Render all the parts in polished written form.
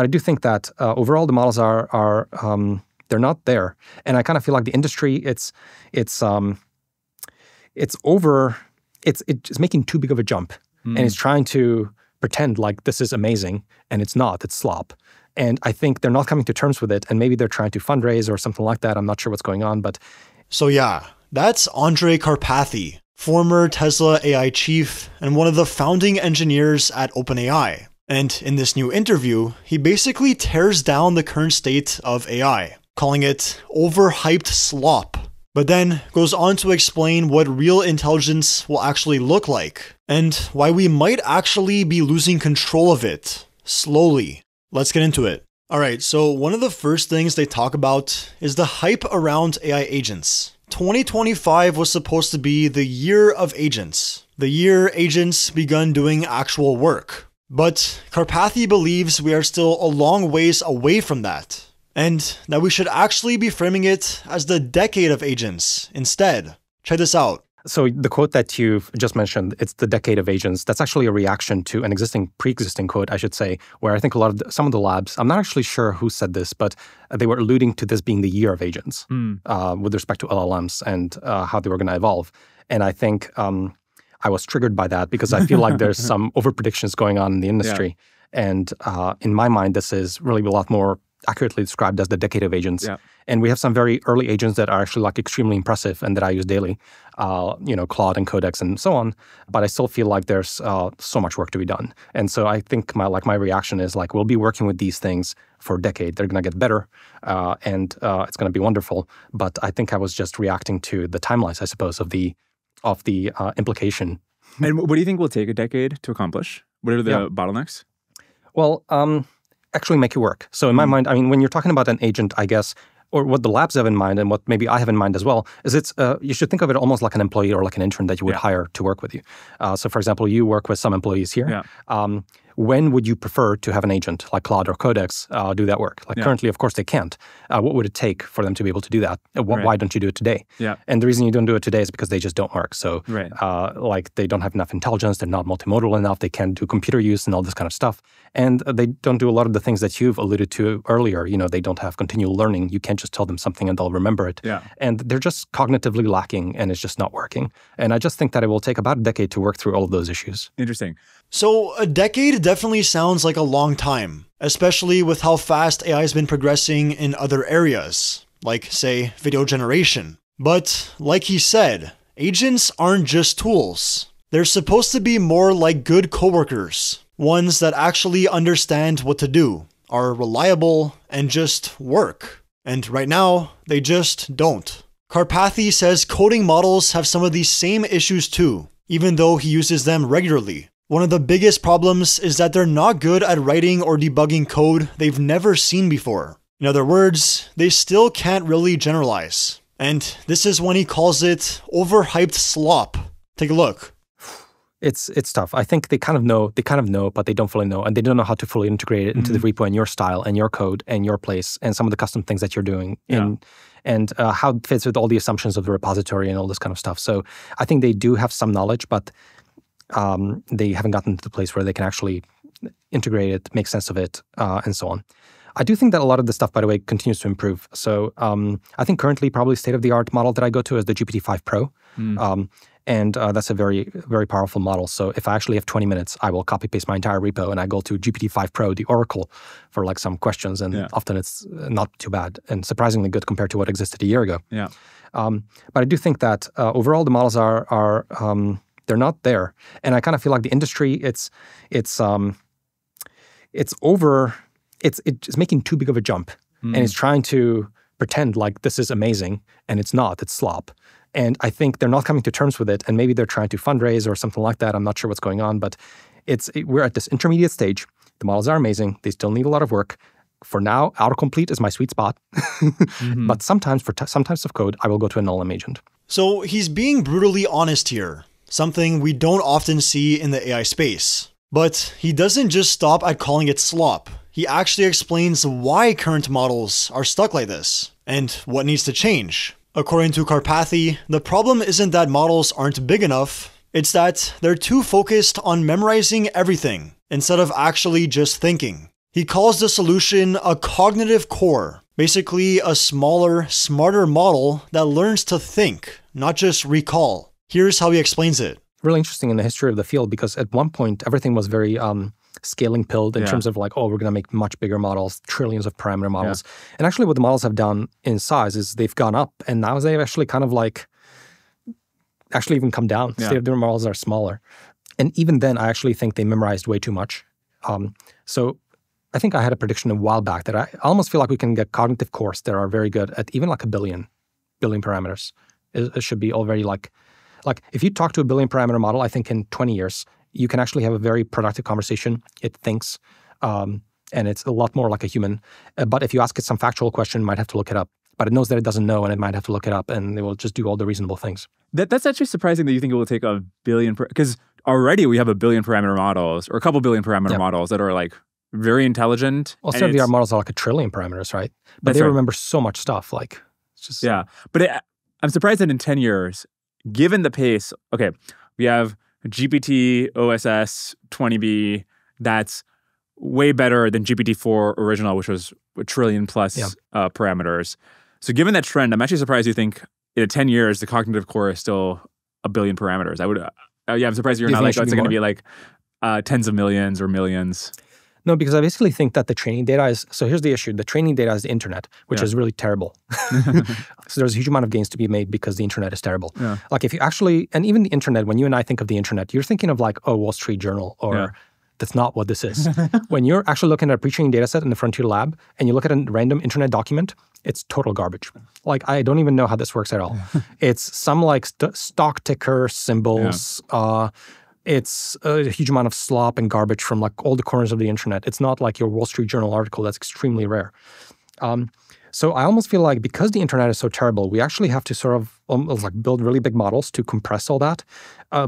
But I do think that overall the models they're not there, and I kind of feel like the industry it's making too big of a jump, and it's trying to pretend like this is amazing, and it's not. It's slop. And I think they're not coming to terms with it, and maybe they're trying to fundraise or something like that. I'm not sure what's going on, but... So yeah, that's Andrej Karpathy, former Tesla AI chief and one of the founding engineers at OpenAI. And in this new interview, he basically tears down the current state of AI, calling it overhyped slop, but then goes on to explain what real intelligence will actually look like, and why we might actually be losing control of it, slowly. Let's get into it. Alright, so one of the first things they talk about is the hype around AI agents. 2025 was supposed to be the year of agents, the year agents begun doing actual work. But Karpathy believes we are still a long ways away from that, and that we should actually be framing it as the decade of agents instead. Check this out. So the quote that you've just mentioned, it's the decade of agents. That's actually a reaction to an pre-existing quote, I should say, where I think some of the labs, I'm not actually sure who said this, but they were alluding to this being the year of agents with respect to LLMs and how they were going to evolve. And I think I was triggered by that because I feel like there's some overpredictions going on in the industry. Yeah. And in my mind, this is really a lot more accurately described as the decade of agents. Yeah. And we have some very early agents that are actually like extremely impressive and that I use daily, you know, Claude and Codex and so on. But I still feel like there's so much work to be done. And so I think my reaction is like, we'll be working with these things for a decade. They're going to get better and it's going to be wonderful. But I think I was just reacting to the timelines, I suppose, of the implication. And what do you think will take a decade to accomplish? What are the bottlenecks? Well, actually make it work. So in my mind, I mean, when you're talking about an agent, I guess, or what the labs have in mind and what maybe I have in mind as well, is it's you should think of it almost like an employee or like an intern that you would hire to work with you. So for example, you work with some employees here. Yeah. When would you prefer to have an agent like Claude or Codex do that work? Like currently, of course, they can't. What would it take for them to be able to do that? Why don't you do it today? Yeah. And the reason you don't do it today is because they just don't work. So like they don't have enough intelligence. They're not multimodal enough. They can't do computer use and all this kind of stuff. And they don't do a lot of the things that you've alluded to earlier. You know, they don't have continual learning. You can't just tell them something and they'll remember it. Yeah. And they're just cognitively lacking and it's just not working. And I just think that it will take about a decade to work through all of those issues. Interesting. So a decade definitely sounds like a long time, especially with how fast AI has been progressing in other areas, like, say, video generation. But, like he said, agents aren't just tools. They're supposed to be more like good coworkers, ones that actually understand what to do, are reliable, and just work. And right now, they just don't. Karpathy says coding models have some of these same issues too, even though he uses them regularly. One of the biggest problems is that they're not good at writing or debugging code they've never seen before. In other words, they still can't really generalize. And this is when he calls it overhyped slop. Take a look. It's tough. I think they kind of know, but they don't fully know, and they don't know how to fully integrate it into the repo and your style and your code and your place and some of the custom things that you're doing and how it fits with all the assumptions of the repository and all this kind of stuff. So I think they do have some knowledge, but they haven't gotten to the place where they can actually integrate it, make sense of it, and so on. I do think that a lot of this stuff, by the way, continues to improve. So I think currently probably state-of-the-art model that I go to is the GPT-5 Pro. And that's a very, very powerful model. So if I actually have 20 minutes, I will copy-paste my entire repo and I go to GPT-5 Pro, the Oracle, for like some questions. And often it's not too bad and surprisingly good compared to what existed a year ago. Yeah. But I do think that overall the models they're not there, and I kind of feel like the industry it's making too big of a jump, and it's trying to pretend like this is amazing, and it's not. It's slop, and I think they're not coming to terms with it, and maybe they're trying to fundraise or something like that. I'm not sure what's going on, but we're at this intermediate stage. The models are amazing; they still need a lot of work. For now, autocomplete is my sweet spot, but sometimes for some types of code, I will go to an LLM agent. So he's being brutally honest here. Something we don't often see in the AI space. But he doesn't just stop at calling it slop. He actually explains why current models are stuck like this, and what needs to change. According to Karpathy, the problem isn't that models aren't big enough, it's that they're too focused on memorizing everything, instead of actually just thinking. He calls the solution a cognitive core, basically a smaller, smarter model that learns to think, not just recall. Here's how he explains it. Really interesting in the history of the field, because at one point, everything was very scaling pilled in terms of like, oh, we're going to make much bigger models, trillions of parameter models. Yeah. And actually what the models have done in size is they've gone up, and now they've actually kind of like, actually even come down. Yeah. State of the models are smaller. And even then, I actually think they memorized way too much. So I think I had a prediction a while back that I almost feel like we can get cognitive cores that are very good at even like a billion parameters. It should be already like if you talk to a billion parameter model, I think in 20 years, you can actually have a very productive conversation. It thinks, and it's a lot more like a human. But if you ask it some factual question, it might have to look it up. But it knows that it doesn't know, and it might have to look it up, and it will just do all the reasonable things. That's actually surprising that you think it will take a billion, because already we have a billion parameter models, or a couple billion parameter models that are like very intelligent. Well, certainly our models are like a trillion parameters, right? But they remember so much stuff, like it's just... Yeah, but I'm surprised that in 10 years, given the pace, okay, we have GPT OSS 20B, that's way better than GPT-4 original, which was a trillion plus parameters. So given that trend, I'm actually surprised you think in 10 years, the cognitive core is still a billion parameters. I would, I'm surprised you're not like, oh, it's going to be like tens of millions or millions. No, because I basically think that the training data is, so here's the issue. The training data is the internet, which is really terrible. So there's a huge amount of gains to be made because the internet is terrible. Yeah. Like if you actually, and even the internet, when you and I think of the internet, you're thinking of like, oh, Wall Street Journal, or that's not what this is. When you're actually looking at a pre-training data set in the frontier lab and you look at a random internet document, it's total garbage. Like, I don't even know how this works at all. It's some like stock ticker symbols, it's a huge amount of slop and garbage from like all the corners of the internet. It's not like your Wall Street Journal article that's extremely rare. So I almost feel like because the internet is so terrible, we actually have to sort of almost like build really big models to compress all that.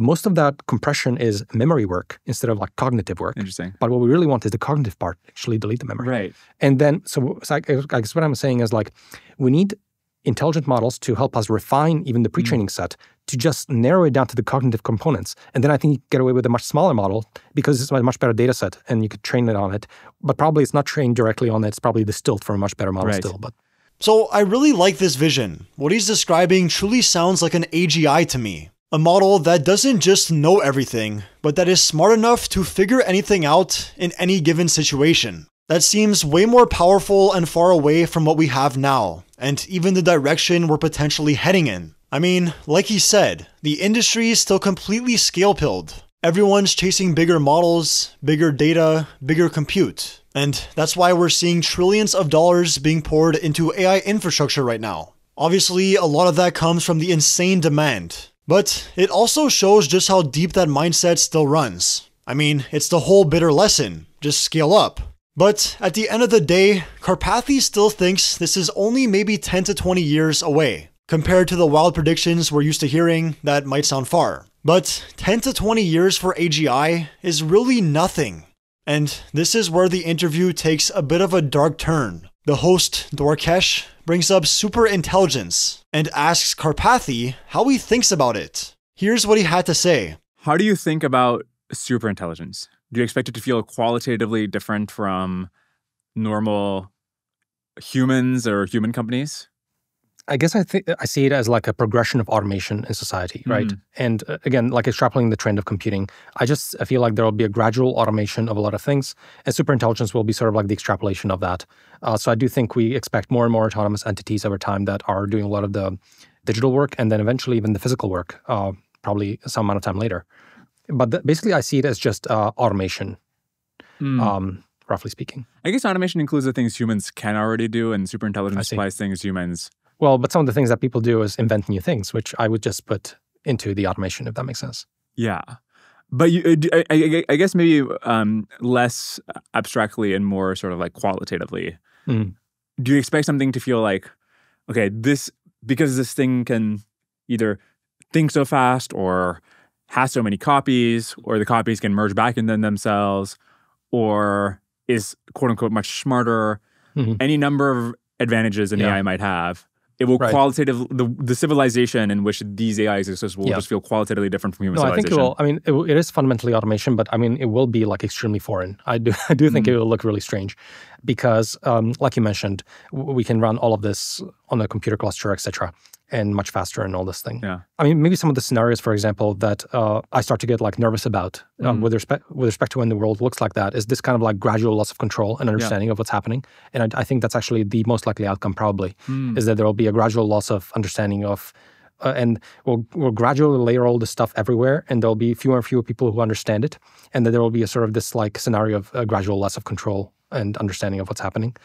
Most of that compression is memory work instead of like cognitive work. Interesting. But what we really want is the cognitive part, actually delete the memory. Right. And then, so I guess what I'm saying is like, we need intelligent models to help us refine even the pre-training set to just narrow it down to the cognitive components. And then I think you get away with a much smaller model because it's a much better data set and you could train it on it. But probably it's not trained directly on it. It's probably distilled from a much better model still. But so I really like this vision. What he's describing truly sounds like an AGI to me. A model that doesn't just know everything, but that is smart enough to figure anything out in any given situation. That seems way more powerful and far away from what we have now, and even the direction we're potentially heading in. I mean, like he said, the industry is still completely scale-pilled. Everyone's chasing bigger models, bigger data, bigger compute. And that's why we're seeing trillions of dollars being poured into AI infrastructure right now. Obviously, a lot of that comes from the insane demand, but it also shows just how deep that mindset still runs. I mean, it's the whole bitter lesson, just scale up. But at the end of the day, Karpathy still thinks this is only maybe 10 to 20 years away, compared to the wild predictions we're used to hearing that might sound far. But 10 to 20 years for AGI is really nothing. And this is where the interview takes a bit of a dark turn. The host, Dorkesh, brings up superintelligence and asks Karpathy how he thinks about it. Here's what he had to say. How do you think about superintelligence? Do you expect it to feel qualitatively different from normal humans or human companies? I guess I see it as like a progression of automation in society, right? And again, like extrapolating the trend of computing, I feel like there will be a gradual automation of a lot of things, and superintelligence will be sort of like the extrapolation of that. So I do think we expect more and more autonomous entities over time that are doing a lot of the digital work, and then eventually even the physical work, probably some amount of time later. But basically, I see it as just automation, roughly speaking. I guess automation includes the things humans can already do, and superintelligence applies things humans... Well, but some of the things that people do is invent new things, which I would just put into the automation, if that makes sense. Yeah. But you, I guess maybe less abstractly and more sort of like qualitatively. Do you expect something to feel like, okay, because this thing can either think so fast or... has so many copies, or the copies can merge back into themselves, or is, quote-unquote, much smarter. Any number of advantages an AI might have. It will qualitatively, the civilization in which these AI exists will just feel qualitatively different from human civilization. I think it will. I mean, it is fundamentally automation, but I mean, it will be like extremely foreign. I do think it will look really strange because, like you mentioned, we can run all of this on a computer cluster, etc., and much faster and all this thing. Yeah. I mean, maybe some of the scenarios, for example, that I start to get like nervous about with respect to when the world looks like that is this kind of like gradual loss of control and understanding of what's happening. And I think that's actually the most likely outcome probably is that there will be a gradual loss of understanding of, and we'll gradually layer all this stuff everywhere and there'll be fewer and fewer people who understand it. And then there will be a sort of this like scenario of a gradual loss of control and understanding of what's happening.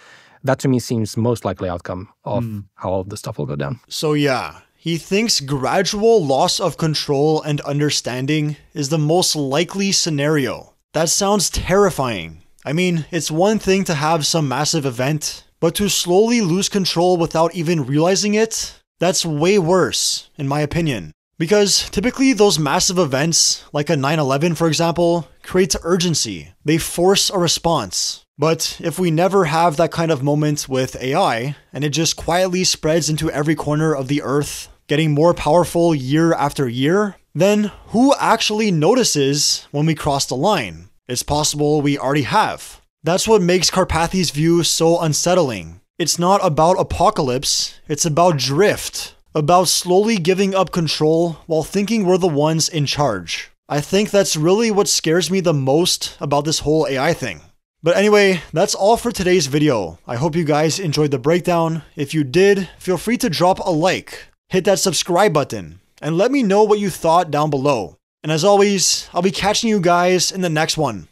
That to me seems most likely outcome of how all this stuff will go down. So yeah, he thinks gradual loss of control and understanding is the most likely scenario. That sounds terrifying. I mean, it's one thing to have some massive event, but to slowly lose control without even realizing it, that's way worse, in my opinion. Because typically those massive events, like a 9/11 for example, creates urgency. They force a response. But if we never have that kind of moment with AI, and it just quietly spreads into every corner of the earth, getting more powerful year after year, then who actually notices when we cross the line? It's possible we already have. That's what makes Karpathy's view so unsettling. It's not about apocalypse, it's about drift, about slowly giving up control while thinking we're the ones in charge. I think that's really what scares me the most about this whole AI thing. But anyway, that's all for today's video. I hope you guys enjoyed the breakdown. If you did, feel free to drop a like, hit that subscribe button, and let me know what you thought down below. And as always, I'll be catching you guys in the next one.